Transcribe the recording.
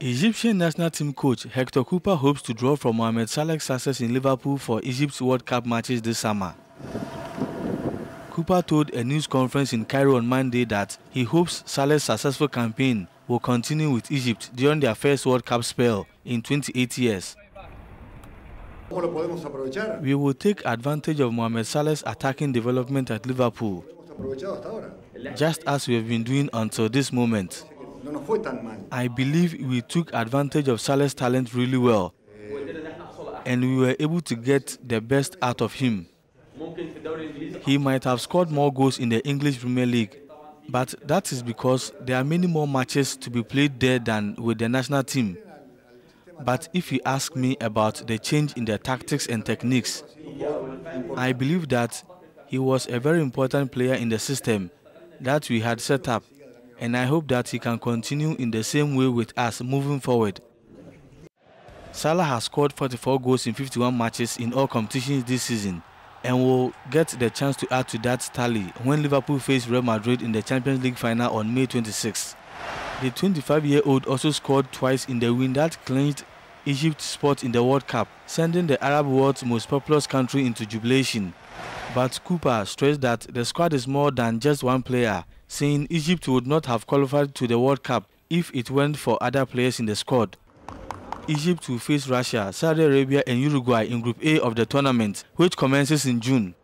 Egyptian national team coach Hector Cuper hopes to draw from Mohamed Salah's success in Liverpool for Egypt's World Cup matches this summer. Cuper told a news conference in Cairo on Monday that he hopes Salah's successful campaign will continue with Egypt during their first World Cup spell in 28 years. We will take advantage of Mohamed Salah's attacking development at Liverpool, just as we have been doing until this moment. I believe we took advantage of Salah's talent really well, and we were able to get the best out of him. He might have scored more goals in the English Premier League, but that is because there are many more matches to be played there than with the national team. But if you ask me about the change in the tactics and techniques, I believe that he was a very important player in the system that we had set up, and I hope that he can continue in the same way with us moving forward. Salah has scored 44 goals in 51 matches in all competitions this season, and will get the chance to add to that tally when Liverpool face Real Madrid in the Champions League final on May 26. The 25-year-old also scored twice in the win that clinched Egypt's spot in the World Cup, sending the Arab world's most populous country into jubilation. But Cuper stressed that the squad is more than just one player, saying Egypt would not have qualified to the World Cup if it weren't for other players in the squad. Egypt will face Russia, Saudi Arabia and Uruguay in Group A of the tournament, which commences in June.